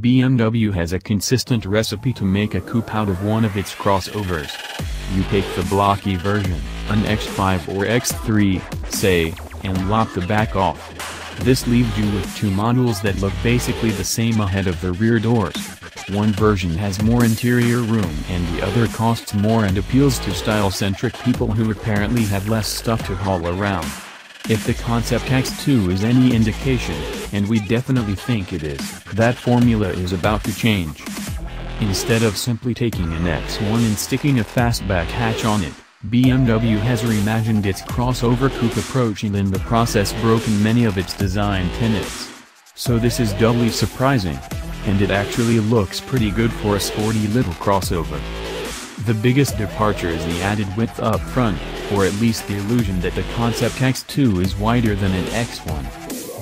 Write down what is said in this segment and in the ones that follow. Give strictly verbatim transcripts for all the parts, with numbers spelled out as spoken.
B M W has a consistent recipe to make a coupe out of one of its crossovers. You take the blocky version, an X five or X three, say, and lop the back off. This leaves you with two models that look basically the same ahead of the rear doors. One version has more interior room and the other costs more and appeals to style-centric people who apparently have less stuff to haul around. If the Concept X two is any indication, and we definitely think it is, that formula is about to change. Instead of simply taking an X one and sticking a fastback hatch on it, B M W has reimagined its crossover coupe approach and in the process broken many of its design tenets. So this is doubly surprising. And it actually looks pretty good for a sporty little crossover. The biggest departure is the added width up front, or at least the illusion that the Concept X two is wider than an X one.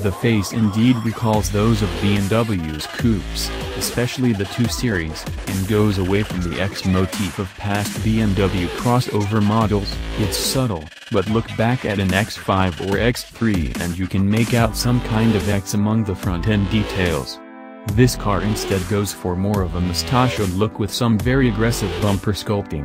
The face indeed recalls those of B M W's coupes, especially the two series, and goes away from the X motif of past B M W crossover models. It's subtle, but look back at an X five or X three and you can make out some kind of X among the front-end details. This car instead goes for more of a mustachioed look with some very aggressive bumper sculpting.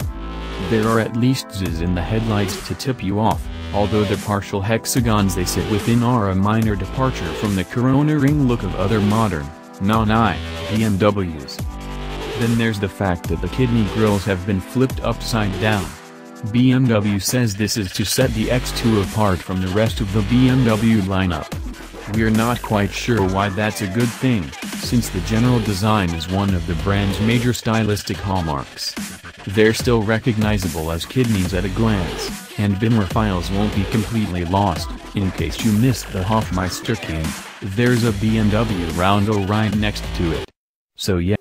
There are at least z's in the headlights to tip you off, although the partial hexagons they sit within are a minor departure from the corona ring look of other modern, non-I, B M Ws. Then there's the fact that the kidney grills have been flipped upside down. B M W says this is to set the X two apart from the rest of the B M W lineup. We're not quite sure why that's a good thing, since the general design is one of the brand's major stylistic hallmarks. They're still recognizable as kidneys at a glance, and Bimmerphiles won't be completely lost. In case you missed the Hofmeister kink, there's a B M W round O right next to it. So yeah.